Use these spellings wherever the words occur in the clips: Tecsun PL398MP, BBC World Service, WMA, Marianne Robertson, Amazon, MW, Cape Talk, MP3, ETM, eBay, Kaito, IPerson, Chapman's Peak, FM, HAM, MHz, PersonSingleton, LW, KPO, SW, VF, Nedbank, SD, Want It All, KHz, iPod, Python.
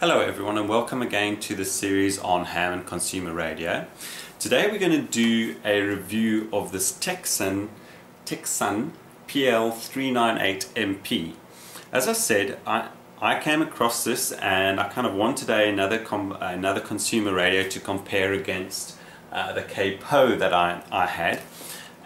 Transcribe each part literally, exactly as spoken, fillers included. Hello everyone and welcome again to the series on H A M and consumer radio. Today we're going to do a review of this Tecsun, Tecsun P L three nine eight M P. As I said, I, I came across this and I kind of want today another, com, another consumer radio to compare against uh, the K P O that I, I had.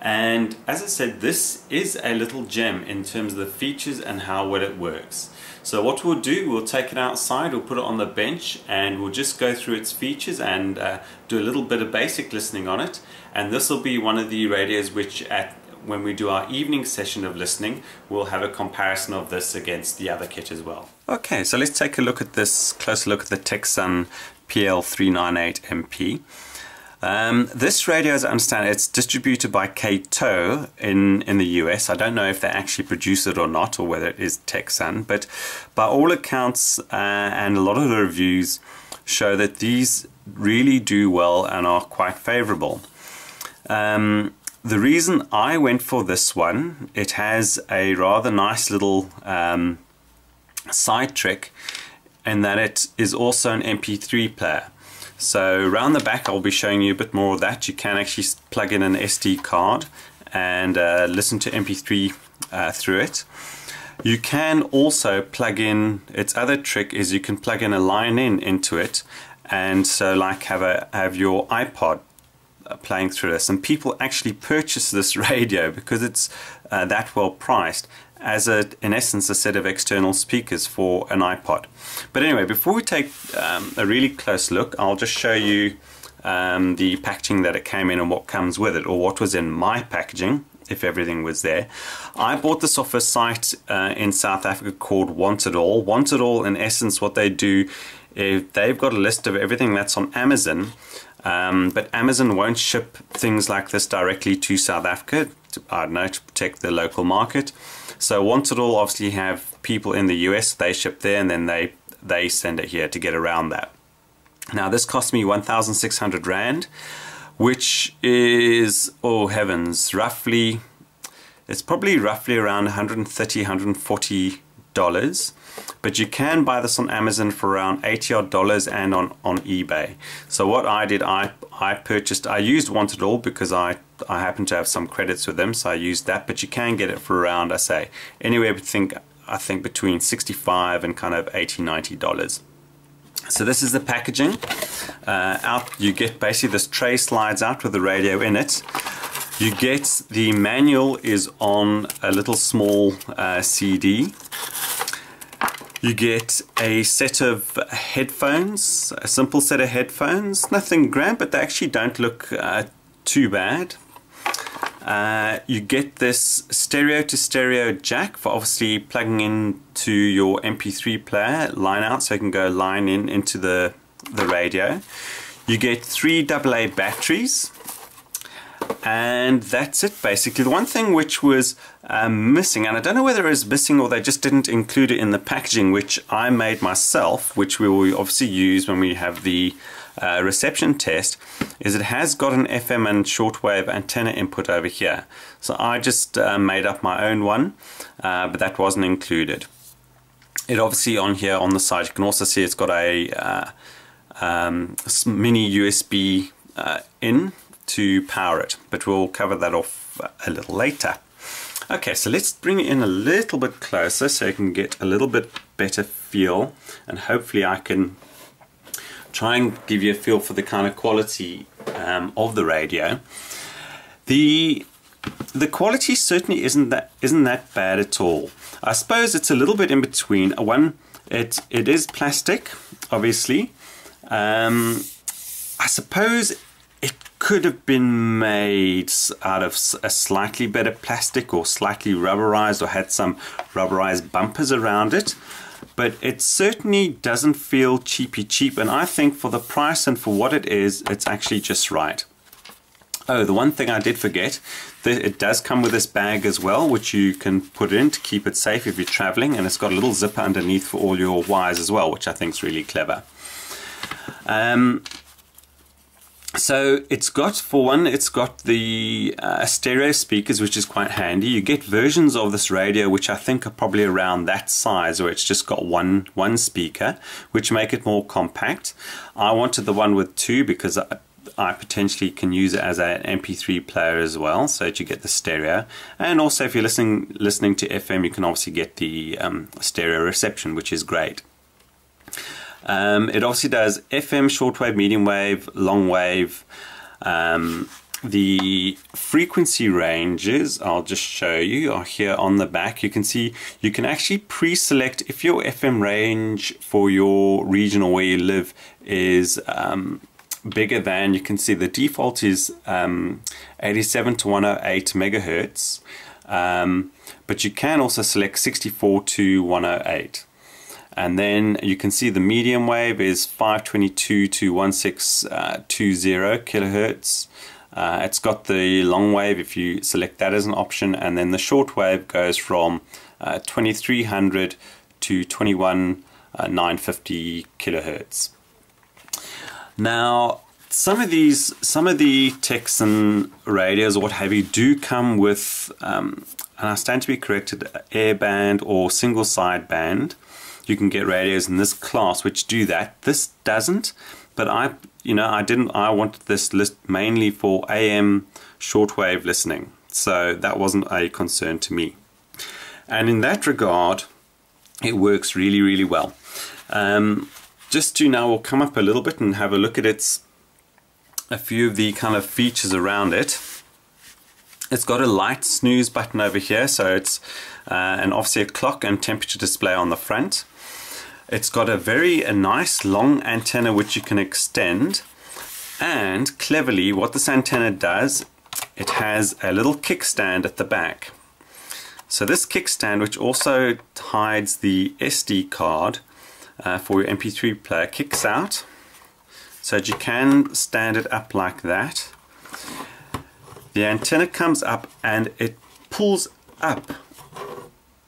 And as I said, this is a little gem in terms of the features and how well it works. So what we'll do, we'll take it outside, we'll put it on the bench and we'll just go through its features and uh, do a little bit of basic listening on it. And this will be one of the radios which at when we do our evening session of listening, we'll have a comparison of this against the other kit as well. Okay, so let's take a look at this, closer look at the Tecsun P L three nine eight M P. Um, this radio, as I understand, it's distributed by Kaito in, in the U S. I don't know if they actually produce it or not, or whether it is Tecsun, but by all accounts uh, and a lot of the reviews show that these really do well and are quite favorable. Um, the reason I went for this one, it has a rather nice little um, side trick in that it is also an M P three player. So round the back I'll be showing you a bit more of that. You can actually plug in an S D card and uh, listen to M P three uh, through it. You can also plug in, its other trick is you can plug in a line in into it, and so like have, a, have your iPod playing through this, and people actually purchase this radio because it's uh, that well priced as a, in essence, a set of external speakers for an iPod. But anyway, before we take um, a really close look, I'll just show you um, the packaging that it came in and what comes with it, or what was in my packaging, if everything was there. I bought this off a site uh, in South Africa called Want It All. Want It All, in essence, what they do is they've got a list of everything that's on Amazon, um, but Amazon won't ship things like this directly to South Africa, to, I don't know, to protect the local market. So Want It All obviously have people in the U S, they ship there and then they, they send it here to get around that. Now this cost me one thousand six hundred rand, which is, oh heavens, roughly, it's probably roughly around one hundred thirty, one hundred forty dollars. But you can buy this on Amazon for around eighty odd dollars and on, on eBay. So what I did, I, I purchased, I used Want It All because I, I happen to have some credits with them, so I used that, but you can get it for around, I say, anywhere between, I think between sixty-five and kind of eighty, ninety dollars. So this is the packaging. Uh, out you get basically this tray slides out with the radio in it. You get the manual is on a little small uh, C D. You get a set of headphones, a simple set of headphones, nothing grand, but they actually don't look uh, too bad. Uh, you get this stereo to stereo jack for obviously plugging into your M P three player, line out, so you can go line in into the, the radio. You get three double A batteries. And that's it basically. The one thing which was um, missing, and I don't know whether it was missing or they just didn't include it in the packaging, which I made myself, which we will obviously use when we have the uh, reception test, is it has got an F M and shortwave antenna input over here. So I just uh, made up my own one, uh, but that wasn't included. It obviously on here on the side, you can also see it's got a uh, um, mini U S B uh, in. To power it, but we'll cover that off a little later. Okay, so let's bring it in a little bit closer so you can get a little bit better feel, and hopefully I can try and give you a feel for the kind of quality um, of the radio. The The quality certainly isn't that isn't that bad at all. I suppose it's a little bit in between. One, it it is plastic, obviously. Um, I suppose. Could have been made out of a slightly better plastic or slightly rubberized, or had some rubberized bumpers around it, but it certainly doesn't feel cheapy cheap, and I think for the price and for what it is, it's actually just right. Oh, the one thing I did forget, that it does come with this bag as well, which you can put in to keep it safe if you're traveling, and it's got a little zipper underneath for all your wires as well, which I think is really clever. Um, So it's got, for one, it's got the uh, stereo speakers, which is quite handy. You get versions of this radio, which I think are probably around that size, where it's just got one one speaker, which make it more compact. I wanted the one with two because I, I potentially can use it as an M P three player as well, so that you get the stereo. And also, if you're listening listening to F M, you can obviously get the um, stereo reception, which is great. Um, it obviously does F M, shortwave, medium wave, long wave. Um, the frequency ranges, I'll just show you, are here on the back. You can see you can actually pre-select if your F M range for your region or where you live is um, bigger than, you can see the default is um, eighty-seven to one oh eight megahertz, um, but you can also select sixty-four to one oh eight. And then you can see the medium wave is five twenty-two to sixteen twenty kilohertz. Uh, it's got the long wave if you select that as an option, and then the short wave goes from uh, twenty-three hundred to twenty-one thousand nine hundred fifty kilohertz. Now, some of these, some of the Tecsun radios or what have you do come with, um, and I stand to be corrected, airband or single sideband. You can get radios in this class which do that. This doesn't, but I, you know, I didn't. I wanted this list mainly for A M shortwave listening, so that wasn't a concern to me. And in that regard, it works really, really well. Um, just to now, we'll come up a little bit and have a look at its a few of the kind of features around it. It's got a light snooze button over here, so it's uh, and obviously a clock and temperature display on the front. It's got a very a nice long antenna which you can extend, and cleverly what this antenna does, it has a little kickstand at the back. So this kickstand, which also hides the S D card uh, for your M P three player, kicks out, so that you can stand it up like that. The antenna comes up and it pulls up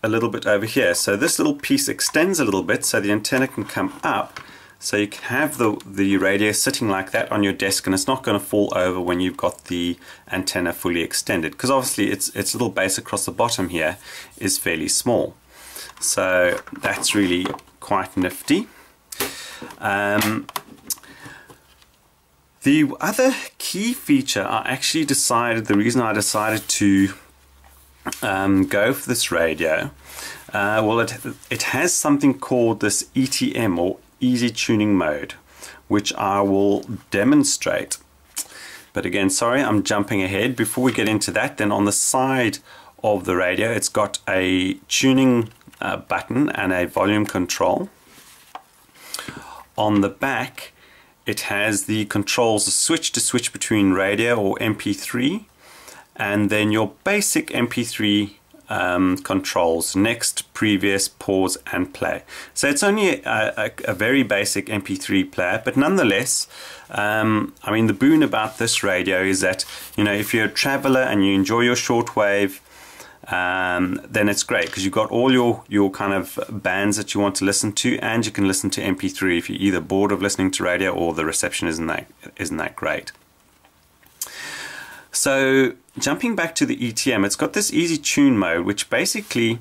a little bit over here. So this little piece extends a little bit so the antenna can come up, so you can have the, the radio sitting like that on your desk, and it's not going to fall over when you've got the antenna fully extended, because obviously its, its little base across the bottom here is fairly small. So that's really quite nifty. Um, The other key feature, I actually decided, the reason I decided to um, go for this radio, uh, well it, it has something called this E T M or Easy Tuning Mode, which I will demonstrate. But again, sorry, I'm jumping ahead. Before we get into that, then on the side of the radio, it's got a tuning uh, button and a volume control. On the back, it has the controls, the switch to switch between radio or M P three, and then your basic M P three um, controls, next, previous, pause and play. So it's only a, a, a very basic M P three player, but nonetheless, um, I mean, the boon about this radio is that, you know, if you're a traveler and you enjoy your shortwave, Um, then it's great because you've got all your, your kind of bands that you want to listen to, and you can listen to M P three if you're either bored of listening to radio or the reception isn't that, isn't that great. So jumping back to the E T M, it's got this easy tune mode, which basically,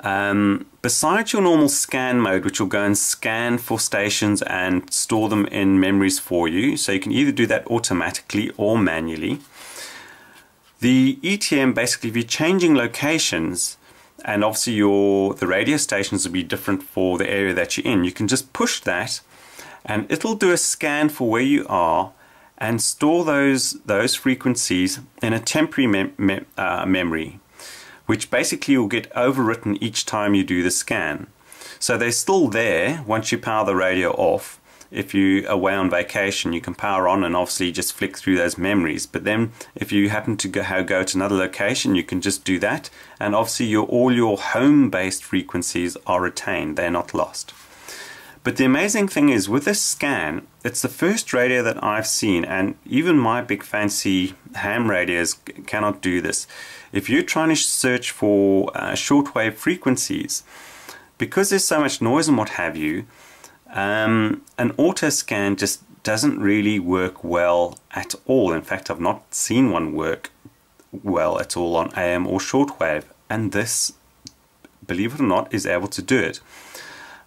um, besides your normal scan mode, which will go and scan for stations and store them in memories for you, so you can either do that automatically or manually. The E T M, basically, if you're changing locations, and obviously your the radio stations will be different for the area that you're in, you can just push that and it'll do a scan for where you are and store those those frequencies in a temporary mem mem uh, memory, which basically will get overwritten each time you do the scan. So they're still there once you power the radio off. If you're away on vacation, you can power on and obviously just flick through those memories. But then if you happen to go, go to another location, you can just do that. And obviously your, all your home-based frequencies are retained. They're not lost. But the amazing thing is, with this scan, it's the first radio that I've seen, and even my big fancy ham radios cannot do this. If you're trying to search for uh, shortwave frequencies, because there's so much noise and what have you, Um, an auto scan just doesn't really work well at all. In fact, I've not seen one work well at all on A M or shortwave, and this, believe it or not, is able to do it.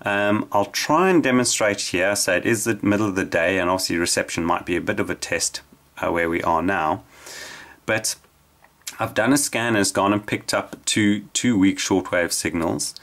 Um, I'll try and demonstrate here. So it is the middle of the day, and obviously reception might be a bit of a test uh, where we are now. But I've done a scan and it's gone and picked up two, two weak shortwave signals.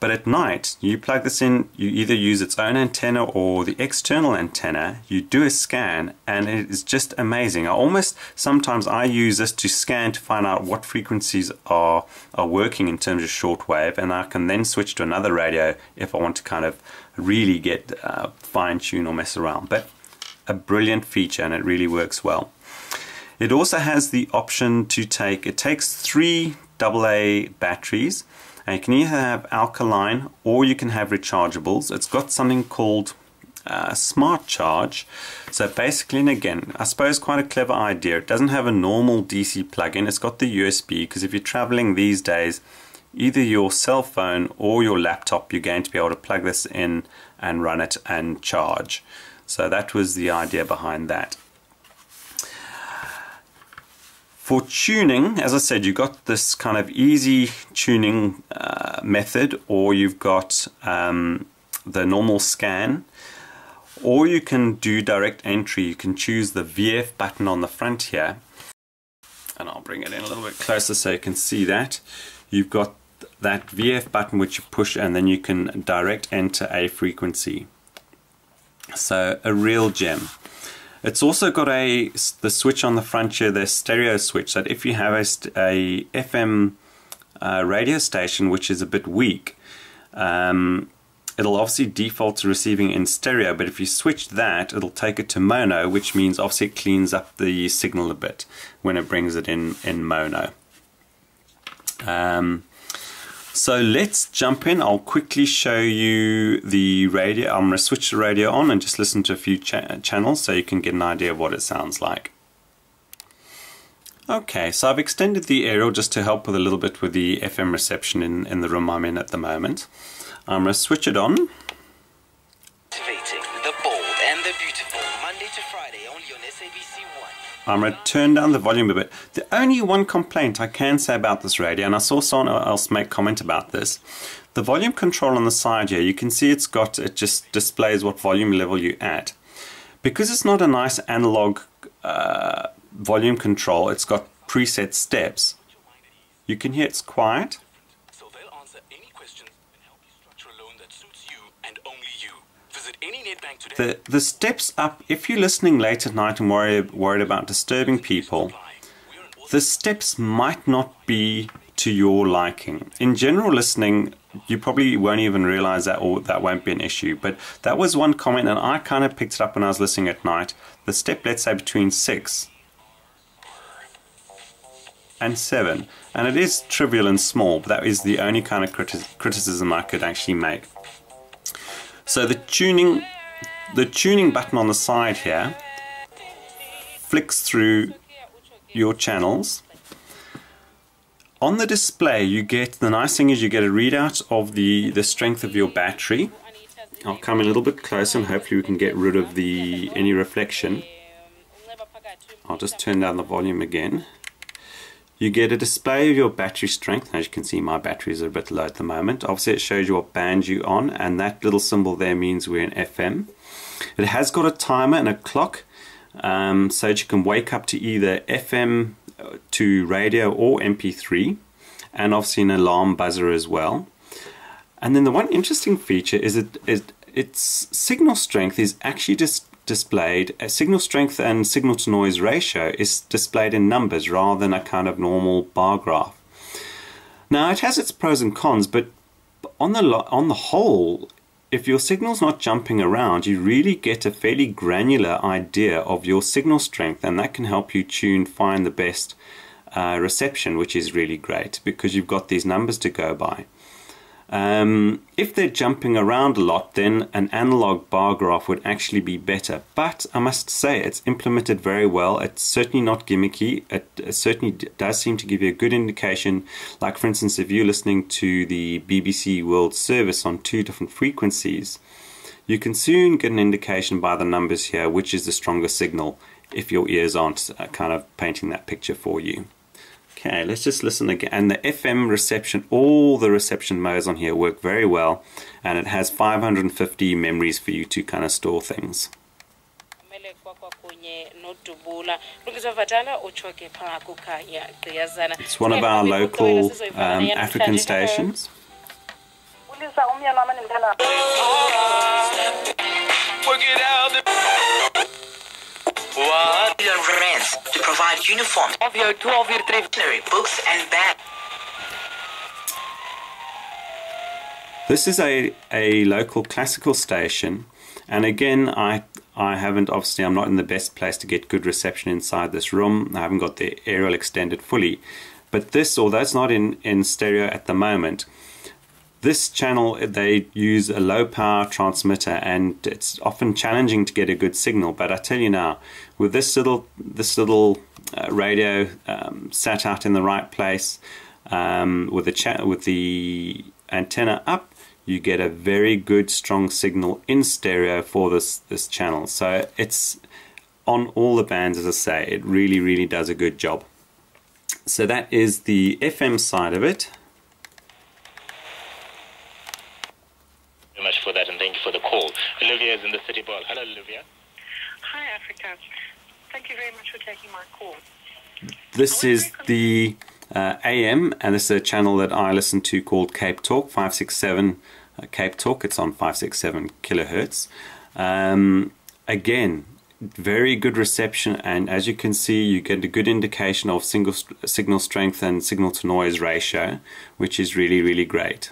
But at night, you plug this in, you either use its own antenna or the external antenna, you do a scan, and it is just amazing. I almost, sometimes I use this to scan to find out what frequencies are, are working in terms of shortwave, and I can then switch to another radio if I want to kind of really get uh, fine-tune or mess around. But a brilliant feature, and it really works well. It also has the option to take, it takes three double A batteries, and you can either have alkaline or you can have rechargeables. It's got something called uh, smart charge. So basically, and again, I suppose quite a clever idea. It doesn't have a normal D C plug-in. It's got the U S B, because if you're traveling these days, either your cell phone or your laptop, you're going to be able to plug this in and run it and charge. So that was the idea behind that. For tuning, as I said, you've got this kind of easy tuning uh, method, or you've got um, the normal scan, or you can do direct entry. You can choose the V F button on the front here, and I'll bring it in a little bit closer so you can see that. You've got that V F button which you push, and then you can direct enter a frequency. So a real gem. It's also got a the switch on the front here, the stereo switch, that if you have a, a F M uh, radio station which is a bit weak, um, it'll obviously default to receiving in stereo, but if you switch that, it'll take it to mono, which means obviously it cleans up the signal a bit when it brings it in, in mono. Um, So let's jump in. I'll quickly show you the radio. I'm going to switch the radio on and just listen to a few cha channels so you can get an idea of what it sounds like. Okay, so I've extended the aerial just to help with a little bit with the F M reception in, in the room I'm in at the moment. I'm going to switch it on. I'm going to turn down the volume a bit. The only one complaint I can say about this radio, and I saw someone else make comment about this, the volume control on the side here, you can see it's got, it just displays what volume level you're at. Because it's not a nice analog uh, volume control, it's got preset steps. You can hear it's quiet. So they'll answer any questions and help you structure a loan that suits you and only you. Visit any Nedbank today. The, the steps up, if you're listening late at night and worry, worried about disturbing people, the steps might not be to your liking. In general listening, you probably won't even realize that, or that won't be an issue. But that was one comment, and I kind of picked it up when I was listening at night. The step, let's say, between six and seven. And it is trivial and small, but that is the only kind of criti- criticism I could actually make. So the tuning, the tuning button on the side here flicks through your channels. On the display, you get, the nice thing is you get a readout of the, the strength of your battery. I'll come a little bit closer and hopefully we can get rid of the any reflection. I'll just turn down the volume again. You get a display of your battery strength. As you can see, my batteries are a bit low at the moment. Obviously, it shows you what band you're on, and that little symbol there means we're in F M. It has got a timer and a clock, um, so that you can wake up to either F M, to radio, or M P three, and obviously an alarm buzzer as well. And then the one interesting feature is it, it its signal strength is actually just displayed, a signal strength and signal to noise ratio is displayed in numbers rather than a kind of normal bar graph. Now it has its pros and cons, but on the, on the whole, if your signal's not jumping around, you really get a fairly granular idea of your signal strength, and that can help you tune, find the best uh, reception, which is really great because you've got these numbers to go by. Um, if they're jumping around a lot, then an analog bar graph would actually be better, but I must say it's implemented very well. It's certainly not gimmicky. It, it certainly does seem to give you a good indication, like for instance if you're listening to the B B C World Service on two different frequencies, You can soon get an indication by the numbers here which is the stronger signal if your ears aren't kind of painting that picture for you. Okay, let's just listen again. And the F M reception, all the reception modes on here work very well, and it has five hundred fifty memories for you to kind of store things. It's one of our local um, African stations. Rents to provide uniforms, books and bags. This is a a local classical station, and again, I I haven't obviously I'm not in the best place to get good reception inside this room. I haven't got the aerial extended fully, but this, although it's not in in stereo at the moment. This channel, they use a low power transmitter, and it's often challenging to get a good signal, but I tell you now, with this little this little uh, radio um, sat out in the right place, um, with the cha with the antenna up, you get a very good strong signal in stereo for this this channel. So it's on all the bands, as I say, it really really does a good job. So that is the F M side of it. Much for that, and thank you for the call. Olivia is in the City Ball. Hello, Olivia. Hi, Africa. Thank you very much for taking my call. This is the uh, A M, and this is a channel that I listen to called Cape Talk, five six seven uh, Cape Talk. It's on five six seven kilohertz. Um, again, very good reception, and as you can see, you get a good indication of single st signal strength and signal to noise ratio, which is really, really great.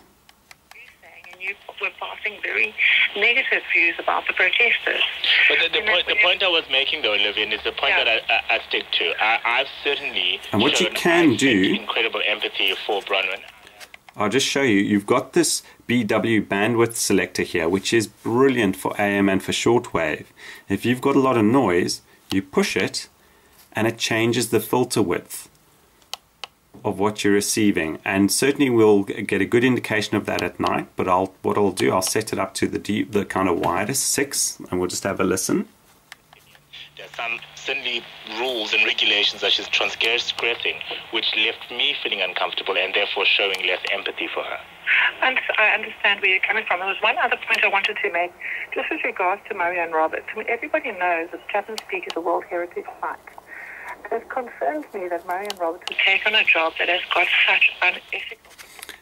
We're passing very negative views about the protesters. But the, the, point, the point I was making, though, Olivia, is the point yeah. that I, I, I stick to. I, I've certainly and what you can do incredible empathy for Bronwyn. I'll just show you. You've got this B W bandwidth selector here, which is brilliant for A M and for shortwave. If you've got a lot of noise, you push it, and it changes the filter width of what you're receiving, and certainly we'll get a good indication of that at night. But I'll what I'll do, I'll set it up to the deep, the kind of widest six, and we'll just have a listen. There's some certainly rules and regulations that she's transgressing, which left me feeling uncomfortable and therefore showing less empathy for her. And I understand where you're coming from. There was one other point I wanted to make, just with regards to Marianne Robertson. I mean, everybody knows that Chapman's Peak is a World Heritage Site. It confirms me that Marianne Robertson has taken a job that has got such unethical.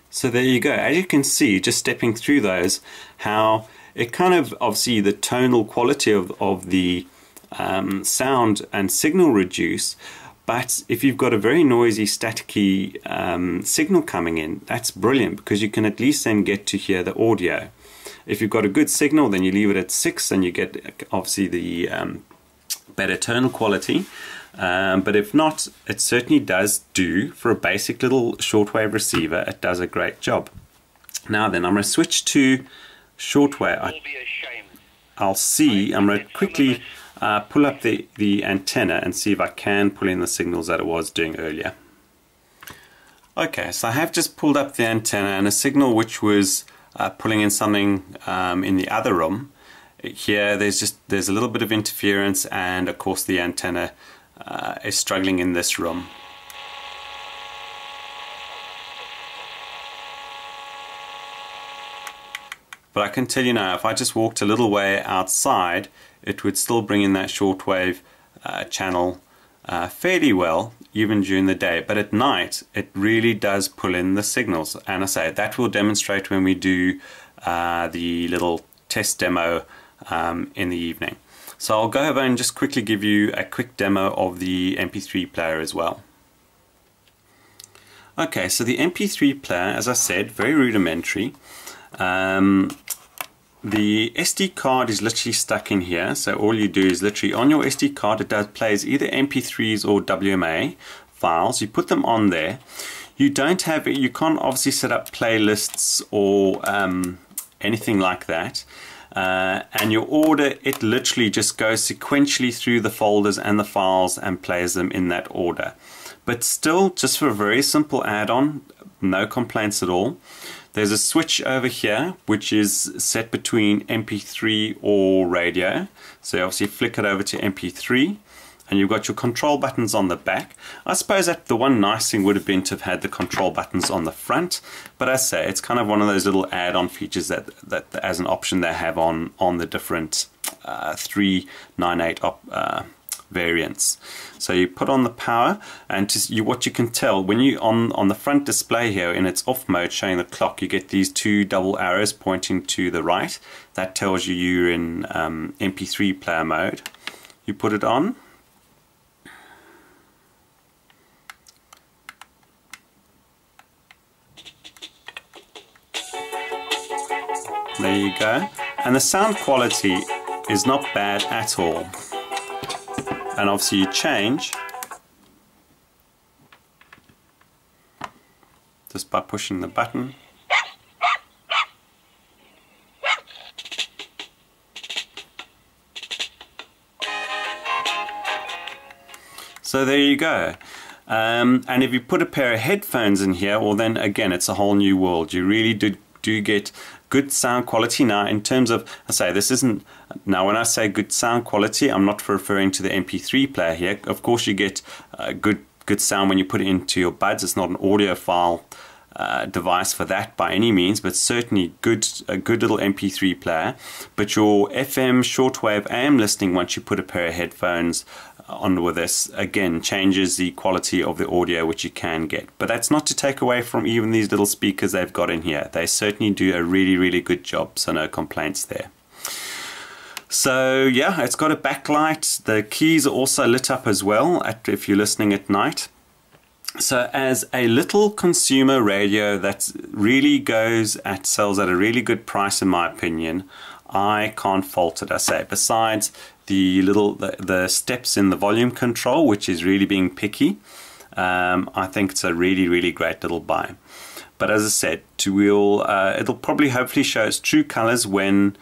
So there you go. As you can see, just stepping through those, how it kind of, obviously, the tonal quality of, of the um, sound and signal reduce, but if you've got a very noisy, staticky um, signal coming in, that's brilliant, because you can at least then get to hear the audio. If you've got a good signal, then you leave it at six, and you get, obviously, the um, better tonal quality. Um, but if not, it certainly does do, for a basic little shortwave receiver, it does a great job. Now then, I'm going to switch to shortwave. I, I'll see, I'm going to quickly uh, pull up the, the antenna and see if I can pull in the signals that it was doing earlier. Okay, so I have just pulled up the antenna, and a signal which was uh, pulling in something um, in the other room. Here there's just there's a little bit of interference, and of course the antenna Uh, is struggling in this room. But I can tell you now, if I just walked a little way outside, it would still bring in that shortwave uh, channel uh, fairly well, even during the day. But at night, it really does pull in the signals. And I say, that will demonstrate when we do uh, the little test demo um, in the evening. So I'll go over and just quickly give you a quick demo of the M P three player as well. Okay, so the M P three player, as I said, very rudimentary. Um, the S D card is literally stuck in here, so all you do is literally on your S D card, it does plays either M P threes or W M A files. You put them on there. You don't have, you can't obviously set up playlists or um, anything like that. Uh, and your order, it literally just goes sequentially through the folders and the files and plays them in that order. But still, just for a very simple add-on, no complaints at all. There's a switch over here which is set between M P three or radio, so you obviously flick it over to M P three, and you've got your control buttons on the back. I suppose that the one nice thing would have been to have had the control buttons on the front, but as I say, it's kind of one of those little add-on features that, that as an option they have on, on the different uh, three nine eight op, uh, variants. So you put on the power, and to, you, what you can tell, when you on, on the front display here in its off mode showing the clock, you get these two double arrows pointing to the right. That tells you you're in um, M P three player mode. You put it on. There you go. And the sound quality is not bad at all. And obviously you change just by pushing the button. So there you go. Um, and if you put a pair of headphones in here, well then again it's a whole new world. You really do, do get good sound quality. Now in terms of, I say this isn't, now when I say good sound quality, I'm not referring to the M P three player here. Of course you get uh, good good sound when you put it into your buds. It's not an audiophile uh, device for that by any means, but certainly good, a good little M P three player. But your F M, shortwave, A M listening, once you put a pair of headphones on with this, again changes the quality of the audio which you can get. But that's not to take away from even these little speakers they've got in here. They certainly do a really really good job, so no complaints there. So yeah, it's got a backlight. The keys are also lit up as well at, if you're listening at night. So as a little consumer radio that really goes at sells at a really good price in my opinion, I can't fault it, I say, besides the little the, the steps in the volume control, which is really being picky. um, I think it's a really really great little buy. But as I said, to we'll, uh, it'll probably hopefully show its true colors when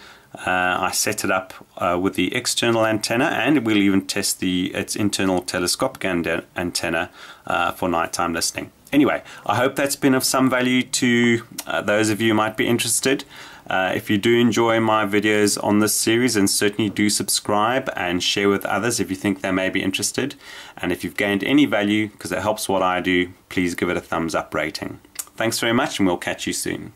uh, I set it up uh, with the external antenna, and we'll even test the its internal telescopic antenna uh, for nighttime listening. Anyway, I hope that's been of some value to uh, those of you who might be interested. Uh, if you do enjoy my videos on this series, and certainly do subscribe and share with others if you think they may be interested. And if you've gained any value, because it helps what I do, please give it a thumbs up rating. Thanks very much, and we'll catch you soon.